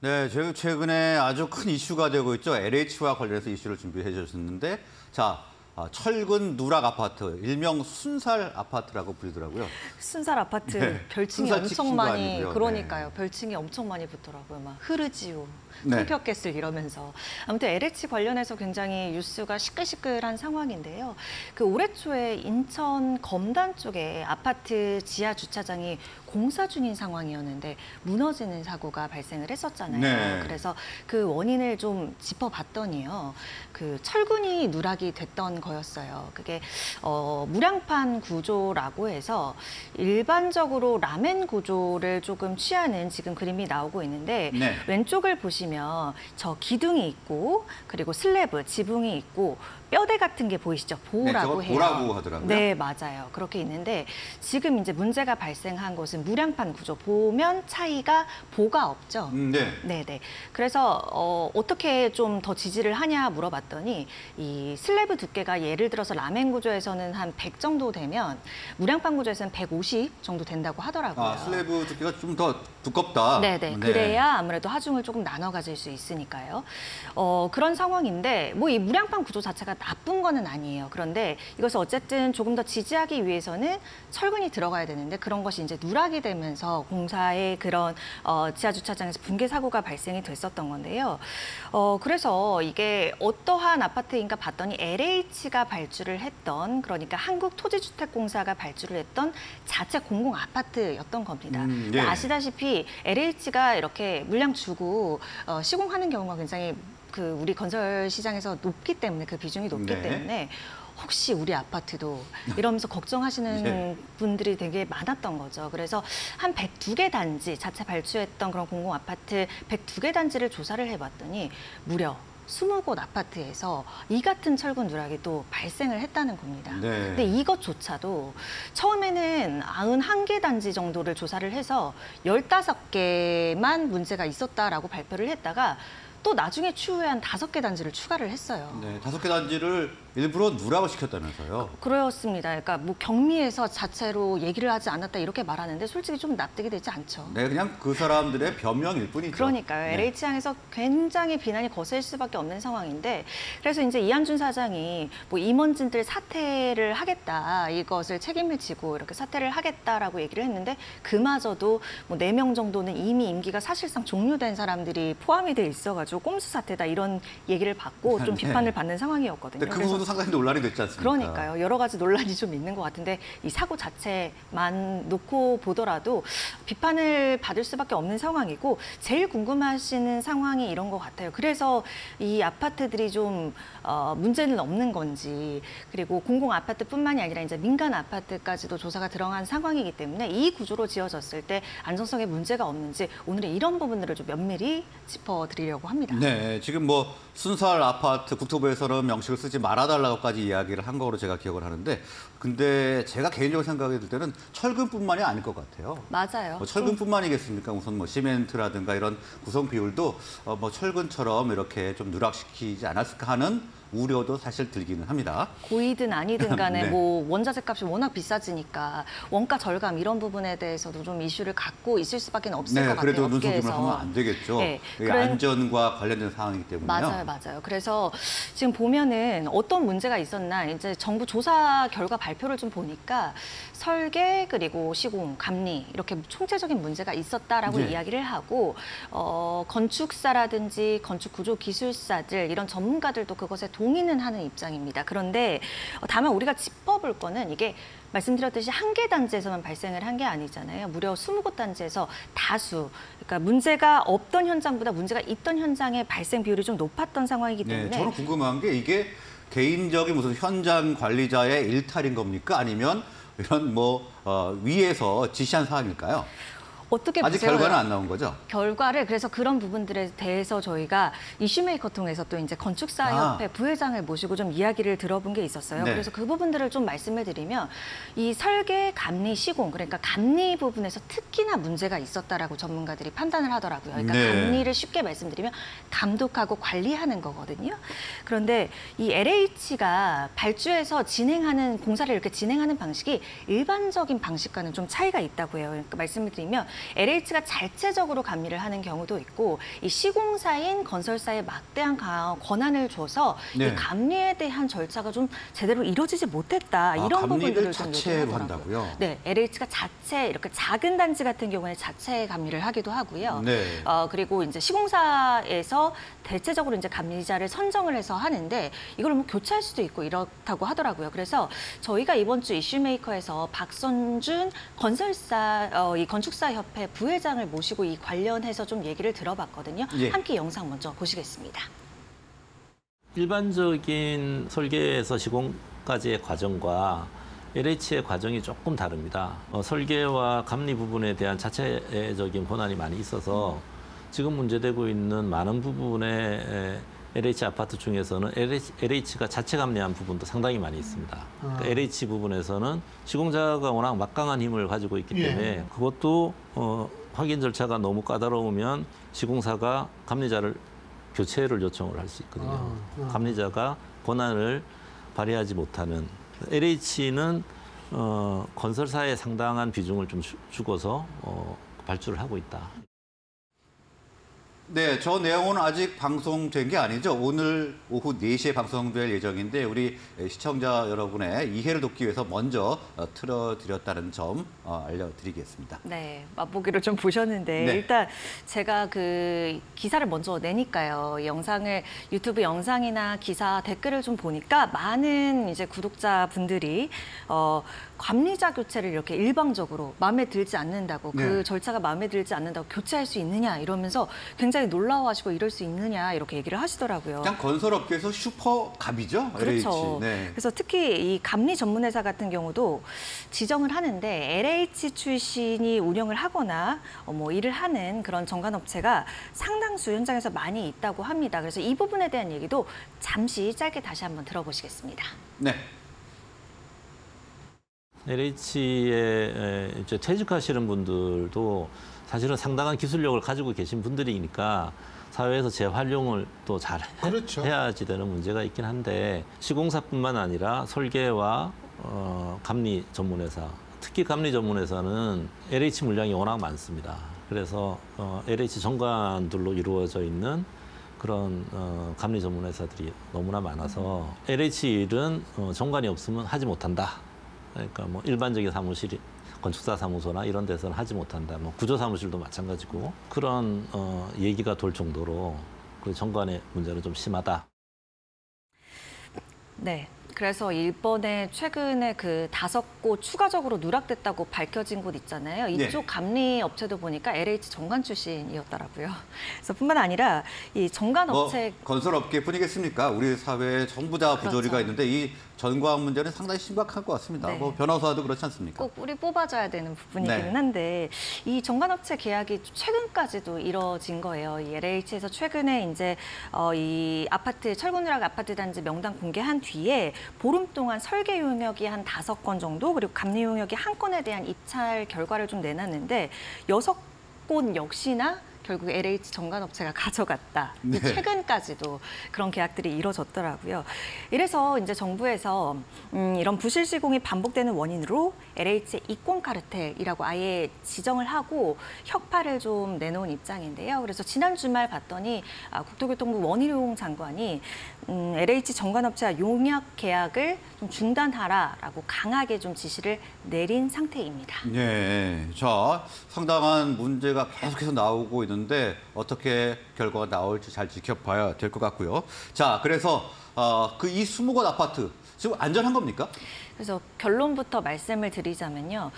네, 제일 최근에 아주 큰 이슈가 되고 있죠. LH와 관련해서 이슈를 준비해 주셨는데, 자, 철근 누락 아파트, 일명 순살 아파트라고 불리더라고요. 순살 아파트, 네. 별칭이 순살 엄청 많이, 아니고요. 그러니까요. 네. 별칭이 엄청 많이 붙더라고요. 막 흐르지요, 손폈겠을 네. 이러면서. 아무튼 LH 관련해서 굉장히 뉴스가 시끌시끌한 상황인데요. 그 올해 초에 인천 검단 쪽에 아파트 지하 주차장이 공사 중인 상황이었는데 무너지는 사고가 발생을 했었잖아요. 네. 그래서 그 원인을 좀 짚어봤더니요. 그 철근이 누락이 됐던 거였어요. 그게 무량판 구조라고 해서 일반적으로 라멘 구조를 조금 취하는 지금 그림이 나오고 있는데 네. 왼쪽을 보시면 저 기둥이 있고 그리고 슬래브, 지붕이 있고 뼈대 같은 게 보이시죠? 보라고 네, 해요. 보라고 하더라고요. 네, 맞아요. 그렇게 있는데 지금 이제 문제가 발생한 것은 무량판 구조. 보면 차이가 보가 없죠. 네. 네. 그래서 어떻게 좀 더 지지를 하냐 물어봤더니 이 슬래브 두께가 예를 들어서 라멘 구조에서는 한 100 정도 되면 무량판 구조에서는 150 정도 된다고 하더라고요. 아, 슬래브 두께가 좀 더 두껍다. 네. 그래야 아무래도 하중을 조금 나눠 가질 수 있으니까요. 그런 상황인데 뭐 이 무량판 구조 자체가 나쁜 거는 아니에요. 그런데 이것을 어쨌든 조금 더 지지하기 위해서는 철근이 들어가야 되는데 그런 것이 이제 누락이 되면서 공사의 그런 지하주차장에서 붕괴 사고가 발생이 됐었던 건데요. 그래서 이게 어떠한 아파트인가 봤더니 LH가 발주를 했던, 그러니까 한국토지주택공사가 발주를 했던 자체 공공아파트였던 겁니다. 네. 아시다시피 LH가 이렇게 물량 주고 시공하는 경우가 굉장히 그 우리 건설 시장에서 높기 때문에, 그 비중이 높기 네. 때문에 혹시 우리 아파트도 이러면서 걱정하시는 네. 분들이 되게 많았던 거죠. 그래서 한 102개 단지, 자체 발주했던 그런 공공아파트 102개 단지를 조사를 해봤더니 무려 20곳 아파트에서 이 같은 철근 누락이 또 발생을 했다는 겁니다. 네. 근데 이것조차도 처음에는 91개 단지 정도를 조사를 해서 15개만 문제가 있었다라고 발표를 했다가 또 나중에 추후에 한 5개 단지를 추가를 했어요. 네, 5개 단지를 일부러 누락을 시켰다면서요? 그렇습니다. 그러니까 뭐 경미해서 자체로 얘기를 하지 않았다 이렇게 말하는데 솔직히 좀 납득이 되지 않죠. 네, 그냥 그 사람들의 변명일 뿐이죠. 그러니까요. LH향에서 네. 굉장히 비난이 거셀 수밖에 없는 상황인데, 그래서 이제 이한준 사장이 뭐 임원진들 사퇴를 하겠다, 이것을 책임을 지고 이렇게 사퇴를 하겠다라고 얘기를 했는데 그마저도 뭐 4명 정도는 이미 임기가 사실상 종료된 사람들이 포함이 돼 있어가지고 꼼수 사태다 이런 얘기를 받고 좀 비판을 받는 상황이었거든요. 네, 그 부분도 상당히 논란이 됐지 않습니까? 그러니까요. 여러 가지 논란이 좀 있는 것 같은데 이 사고 자체만 놓고 보더라도 비판을 받을 수밖에 없는 상황이고, 제일 궁금하시는 상황이 이런 것 같아요. 그래서 이 아파트들이 좀 문제는 없는 건지, 그리고 공공 아파트뿐만이 아니라 이제 민간 아파트까지도 조사가 들어간 상황이기 때문에 이 구조로 지어졌을 때 안정성에 문제가 없는지 오늘은 이런 부분들을 좀 면밀히 짚어드리려고 합니다. 네, 지금 뭐 순살 아파트 국토부에서는 명식을 쓰지 말아달라고까지 이야기를 한 거로 제가 기억을 하는데, 근데 제가 개인적으로 생각해 들 때는 철근뿐만이 아닐 것 같아요. 맞아요. 뭐 철근뿐만이겠습니까? 우선 뭐 시멘트라든가 이런 구성 비율도 뭐 철근처럼 이렇게 좀 누락시키지 않았을까 하는 우려도 사실 들기는 합니다. 고이든 아니든 간에 네. 뭐 원자재 값이 워낙 비싸지니까 원가 절감 이런 부분에 대해서도 좀 이슈를 갖고 있을 수밖에 없을 네, 것 같아요. 그래도 눈속임을 하면 안 되겠죠. 네, 안전과 관련된 상황이기 때문에요. 맞아요. 그래서 지금 보면은 어떤 문제가 있었나 이제 정부 조사 결과 발표를 좀 보니까 설계 그리고 시공, 감리 이렇게 총체적인 문제가 있었다라고 네. 이야기를 하고 건축사라든지 건축구조기술사들 이런 전문가들도 그것에 동의는 하는 입장입니다. 그런데 다만 우리가 짚어볼 거는 이게 말씀드렸듯이 한 개 단지에서만 발생을 한 게 아니잖아요. 무려 20곳 단지에서 다수, 그러니까 문제가 없던 현장보다 문제가 있던 현장의 발생 비율이 좀 높았던 상황이기 때문에. 네, 저는 궁금한 게 이게 개인적인 무슨 현장 관리자의 일탈인 겁니까? 아니면 이런 뭐 위에서 지시한 사항일까요? 어떻게 아직 보세요? 결과는 안 나온 거죠? 결과를, 그래서 그런 부분들에 대해서 저희가 이슈메이커 통해서 또 이제 건축사협회 부회장을 모시고 좀 이야기를 들어본 게 있었어요. 네. 그래서 그 부분들을 좀 말씀해 드리면 이 설계, 감리, 시공, 그러니까 감리 부분에서 특히나 문제가 있었다라고 전문가들이 판단을 하더라고요. 그러니까 네. 감리를 쉽게 말씀드리면 감독하고 관리하는 거거든요. 그런데 이 LH가 발주해서 진행하는 공사를 이렇게 진행하는 방식이 일반적인 방식과는 좀 차이가 있다고 해요. 그러니까 말씀을 드리면 LH가 자체적으로 감리를 하는 경우도 있고, 이 시공사인 건설사에 막대한 권한을 줘서 네. 이 감리에 대한 절차가 좀 제대로 이루어지지 못했다. 이런 부분들을 좀 요구하더라고요. 한다고요? 네, LH가 자체 이렇게 작은 단지 같은 경우에 자체 감리를 하기도 하고요. 네. 그리고 이제 시공사에서 대체적으로 이제 감리자를 선정을 해서 하는데 이걸 뭐 교체할 수도 있고 이렇다고 하더라고요. 그래서 저희가 이번 주 이슈메이커에서 박선준 건설사 이 건축사 협회 부회장을 모시고 이 관련해서 좀 얘기를 들어봤거든요. 예. 함께 영상 먼저 보시겠습니다. 일반적인 설계에서 시공까지의 과정과 LH의 과정이 조금 다릅니다. 설계와 감리 부분에 대한 자체적인 권한이 많이 있어서 지금 문제되고 있는 많은 부분의 LH 아파트 중에서는 LH가 자체 감리한 부분도 상당히 많이 있습니다. 그러니까 LH 부분에서는 시공자가 워낙 막강한 힘을 가지고 있기 때문에 예. 그것도 확인 절차가 너무 까다로우면 시공사가 감리자를 교체를 요청을 할 수 있거든요. 감리자가 권한을 발휘하지 못하는. LH는 건설사에 상당한 비중을 좀 주고서 발주를 하고 있다. 네, 저 내용은 아직 방송된 게 아니죠. 오늘 오후 4시에 방송될 예정인데 우리 시청자 여러분의 이해를 돕기 위해서 먼저 틀어드렸다는 점 알려드리겠습니다. 네, 맛보기로 좀 보셨는데 네. 일단 제가 그 기사를 먼저 내니까요. 영상을 유튜브 영상이나 기사 댓글을 좀 보니까 많은 이제 구독자분들이 감리자 교체를 이렇게 일방적으로 마음에 들지 않는다고 네. 그 절차가 마음에 들지 않는다고 교체할 수 있느냐 이러면서 굉장히 놀라워하시고 이럴 수 있느냐 이렇게 얘기를 하시더라고요. 그냥 건설업계에서 슈퍼갑이죠. 그렇죠. LH. 네. 그래서 특히 이 감리 전문회사 같은 경우도 지정을 하는데 LH 출신이 운영을 하거나 뭐 일을 하는 그런 정관업체가 상당수 현장에서 많이 있다고 합니다. 그래서 이 부분에 대한 얘기도 잠시 짧게 다시 한번 들어보시겠습니다. 네. LH에 이제 퇴직하시는 분들도 사실은 상당한 기술력을 가지고 계신 분들이니까 사회에서 재활용을 또 잘 그렇죠. 해야지 되는 문제가 있긴 한데 시공사뿐만 아니라 설계와 감리 전문회사, 특히 감리 전문회사는 LH 물량이 워낙 많습니다. 그래서 LH 정관들로 이루어져 있는 그런 감리 전문회사들이 너무나 많아서 LH 일은 정관이 없으면 하지 못한다. 그러니까 뭐 일반적인 사무실이 건축사 사무소나 이런 데서는 하지 못한다. 뭐 구조 사무실도 마찬가지고 그런 얘기가 돌 정도로 그 정관의 문제는 좀 심하다. 네. 그래서 이번에 최근에 그 5곳 추가적으로 누락됐다고 밝혀진 곳 있잖아요. 이쪽 네. 감리 업체도 보니까 LH 정관 출신이었더라고요. 그래서 뿐만 아니라 이 정관 업체 건설업계뿐이겠습니까? 우리 사회에 전부 다 부조리가 그렇죠. 있는데 이 전관 문제는 상당히 심각할 것 같습니다. 네. 뭐 변호사도 그렇지 않습니까? 꼭 뿌리 뽑아줘야 되는 부분이기는 네. 한데 이 정관업체 계약이 최근까지도 이뤄진 거예요. 이 LH에서 최근에 이제 이 아파트 철근누락 아파트 단지 명단 공개한 뒤에 보름 동안 설계 용역이 한 5건 정도 그리고 감리 용역이 1건에 대한 입찰 결과를 좀 내놨는데 6곳 역시나 결국 LH 정관업체가 가져갔다. 네. 최근까지도 그런 계약들이 이뤄졌더라고요. 이래서 이제 정부에서 이런 부실 시공이 반복되는 원인으로 LH의 이권 카르텔이라고 아예 지정을 하고 혁파를 좀 내놓은 입장인데요. 그래서 지난 주말 봤더니 국토교통부 원희룡 장관이 LH 정관업체와 용역 계약을 좀 중단하라라고 강하게 좀 지시를 내린 상태입니다. 네, 자 상당한 문제가 계속해서 나오고 있는. 근데 어떻게 결과가 나올지 잘 지켜봐야 될 것 같고요. 자, 그래서 그 이 20곳 아파트 지금 안전한 겁니까? 그래서 결론부터 말씀을 드리자면요.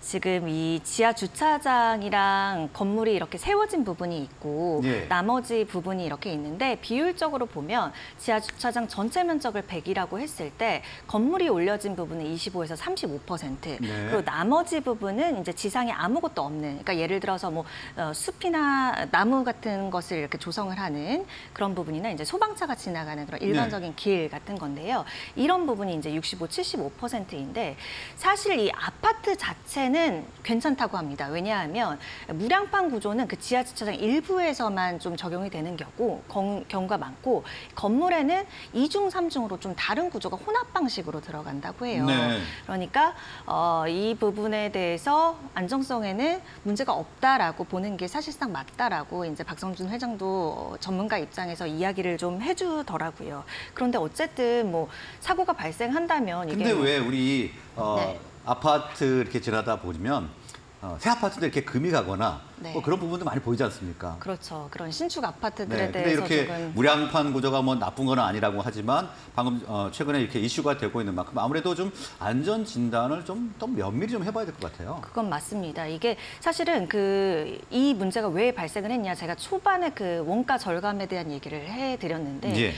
지금 이 지하 주차장이랑 건물이 이렇게 세워진 부분이 있고 예. 나머지 부분이 이렇게 있는데 비율적으로 보면 지하 주차장 전체 면적을 100이라고 했을 때 건물이 올려진 부분은 25에서 35%. 네. 그리고 나머지 부분은 이제 지상에 아무것도 없는. 그러니까 예를 들어서 뭐 숲이나 나무 같은 것을 이렇게 조성을 하는 그런 부분이나 이제 소방차가 지나가는 그런 일반적인 네. 길 같은 건데요. 이런 부분이 이제 65 75%인데 사실 이 아파트 자체는 괜찮다고 합니다. 왜냐하면 무량판 구조는 그 지하 주차장 일부에서만 좀 적용이 되는 경우가 많고 건물에는 2중, 3중으로 좀 다른 구조가 혼합 방식으로 들어간다고 해요. 네. 그러니까 이 부분에 대해서 안정성에는 문제가 없다라고 보는 게 사실상 맞다라고 이제 박성준 회장도 전문가 입장에서 이야기를 좀 해주더라고요. 그런데 어쨌든 뭐 사고가 발생한다면 이게. 근데 왜 우리 네. 아파트 이렇게 지나다 보면 새 아파트도 이렇게 금이 가거나 네. 뭐 그런 부분도 많이 보이지 않습니까? 그렇죠. 그런 신축 아파트들에 네. 대해서 근데 이렇게 조금... 무량판 구조가 뭐 나쁜 건 아니라고 하지만 방금 최근에 이렇게 이슈가 되고 있는 만큼 아무래도 좀 안전 진단을 좀 더 면밀히 좀 해봐야 될 것 같아요. 그건 맞습니다. 이게 사실은 이 문제가 왜 발생을 했냐 제가 초반에 그 원가 절감에 대한 얘기를 해드렸는데. 예.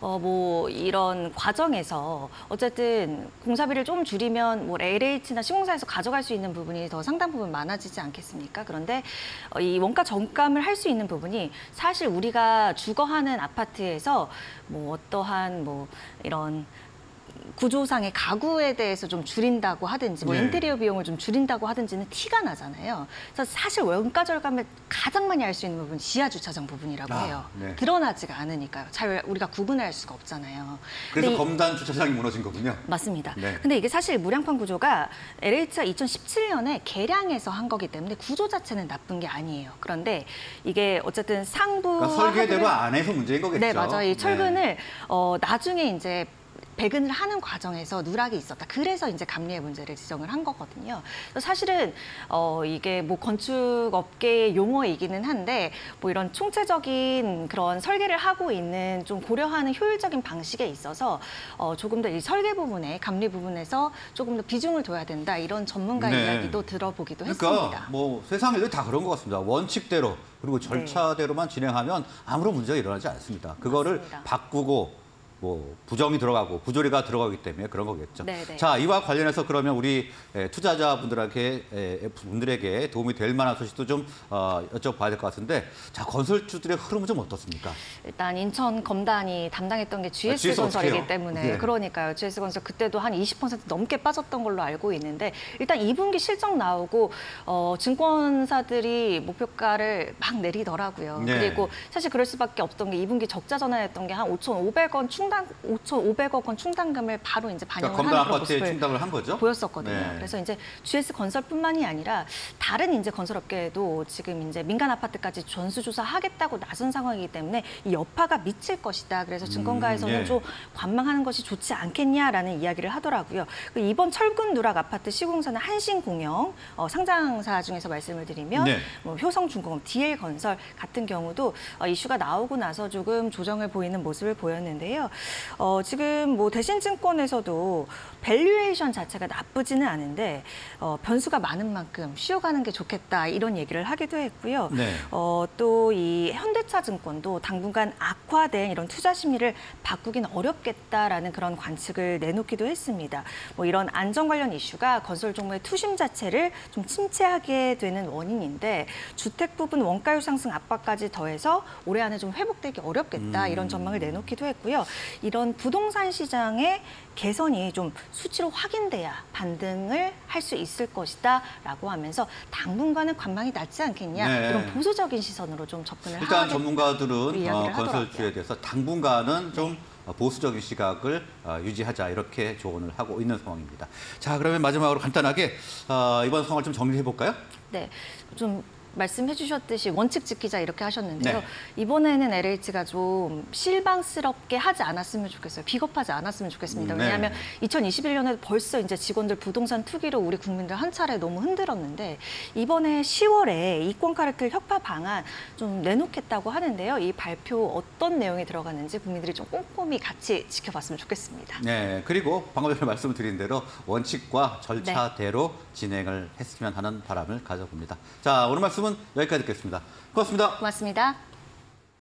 뭐 이런 과정에서 어쨌든 공사비를 좀 줄이면 뭐 LH나 시공사에서 가져갈 수 있는 부분이 더 상당 부분 많아지지 않겠습니까? 그런데 이 원가 절감을 할 수 있는 부분이 사실 우리가 주거하는 아파트에서 뭐 어떠한 뭐 이런 구조상의 가구에 대해서 좀 줄인다고 하든지 뭐 네. 인테리어 비용을 좀 줄인다고 하든지는 티가 나잖아요. 그래서 사실 원가 절감을 가장 많이 알 수 있는 부분은 지하 주차장 부분이라고 해요. 네. 드러나지가 않으니까요. 잘 우리가 구분할 수가 없잖아요. 그래서 검단 주차장이 무너진 거군요. 맞습니다. 네. 근데 이게 사실 무량판 구조가 LH가 2017년에 개량해서 한 거기 때문에 구조 자체는 나쁜 게 아니에요. 그런데 이게 어쨌든 상부 그러니까 설계대로 안 해서 문제인 거겠죠. 네, 맞아요. 이 철근을 네. 나중에 이제 배근을 하는 과정에서 누락이 있었다. 그래서 이제 감리의 문제를 지적을 한 거거든요. 사실은 이게 뭐 건축업계의 용어이기는 한데 뭐 이런 총체적인 그런 설계를 하고 있는 좀 고려하는 효율적인 방식에 있어서 조금 더 이 설계 부분에 감리 부분에서 조금 더 비중을 둬야 된다. 이런 전문가의 네. 이야기도 들어보기도 했습니다. 그러니까 뭐 세상 일이 다 그런 것 같습니다. 원칙대로 그리고 절차대로만 네. 진행하면 아무런 문제가 일어나지 않습니다. 그거를 맞습니다. 바꾸고. 뭐 부정이 들어가고 부조리가 들어가기 때문에 그런 거겠죠. 네네. 자, 이와 관련해서 그러면 우리 투자자분들에게 도움이 될 만한 소식도 좀 여쭤봐야 될 것 같은데, 자 건설주들의 흐름은 좀 어떻습니까? 일단 인천 검단이 담당했던 게 GS 건설이기 때문에 네. 그러니까요. GS 건설 그때도 한 20% 넘게 빠졌던 걸로 알고 있는데 일단 2분기 실적 나오고 증권사들이 목표가를 막 내리더라고요. 네. 그리고 사실 그럴 수밖에 없던 게 2분기 적자 전환했던 게 한 5,500원 충당 5,500억 원 충당금을 바로 이제 반영을 그러니까 하는 그런 모습을 충당을 한 거죠? 보였었거든요. 네. 그래서 이제 GS 건설뿐만이 아니라 다른 이제 건설업계에도 지금 이제 민간 아파트까지 전수조사하겠다고 나선 상황이기 때문에 이 여파가 미칠 것이다. 그래서 증권가에서는 예. 좀 관망하는 것이 좋지 않겠냐라는 이야기를 하더라고요. 이번 철근 누락 아파트 시공사는 한신공영 상장사 중에서 말씀을 드리면 네. 뭐 효성중공업, DL건설 같은 경우도 이슈가 나오고 나서 조금 조정을 보이는 모습을 보였는데요. 지금 뭐 대신증권에서도 밸류에이션 자체가 나쁘지는 않은데 변수가 많은 만큼 쉬어가는 게 좋겠다 이런 얘기를 하기도 했고요. 네. 또 이 현대차증권도 당분간 악화된 이런 투자 심리를 바꾸긴 어렵겠다라는 그런 관측을 내놓기도 했습니다. 뭐 이런 안전 관련 이슈가 건설 종목의 투심 자체를 좀 침체하게 되는 원인인데 주택 부분 원가율 상승 압박까지 더해서 올해 안에 좀 회복되기 어렵겠다 이런 전망을 내놓기도 했고요. 이런 부동산 시장의 개선이 좀 수치로 확인돼야 반등을 할 수 있을 것이다라고 하면서 당분간은 관망이 낮지 않겠냐 네. 이런 보수적인 시선으로 좀 접근을 하고 일단 전문가들은 건설주에 대해서 당분간은 네. 좀 보수적인 시각을 유지하자 이렇게 조언을 하고 있는 상황입니다. 자 그러면 마지막으로 간단하게 이번 상황을 좀 정리해 볼까요? 네, 좀. 말씀해 주셨듯이 원칙 지키자 이렇게 하셨는데요. 네. 이번에는 LH가 좀 실망스럽게 하지 않았으면 좋겠어요. 비겁하지 않았으면 좋겠습니다. 왜냐하면 네. 2021년에도 벌써 이제 직원들 부동산 투기로 우리 국민들 한 차례 너무 흔들었는데 이번에 10월에 이권 카르텔 혁파 방안 좀 내놓겠다고 하는데요. 이 발표 어떤 내용이 들어가는지 국민들이 좀 꼼꼼히 같이 지켜봤으면 좋겠습니다. 네, 그리고 방금 전에 말씀드린 대로 원칙과 절차대로 네. 진행을 했으면 하는 바람을 가져봅니다. 자, 오늘 말씀 여기까지 듣겠습니다. 고맙습니다. 고맙습니다.